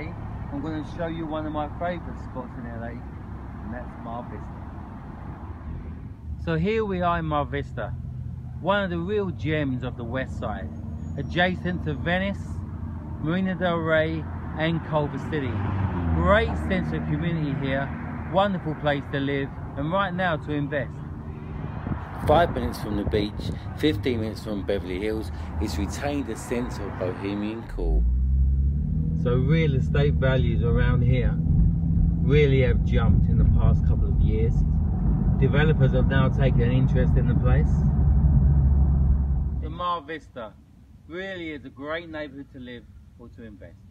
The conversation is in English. today I'm going to show you one of my favourite spots in LA, and that's Mar Vista. So here we are in Mar Vista, one of the real gems of the West Side, adjacent to Venice, Marina del Rey and Culver City. Great sense of community here, wonderful place to live and right now to invest. 5 minutes from the beach, 15 minutes from Beverly Hills, it's retained a sense of bohemian cool. So real estate values around here really have jumped in the past couple of years. Developers have now taken an interest in the place. The Mar Vista really is a great neighborhood to live or to invest.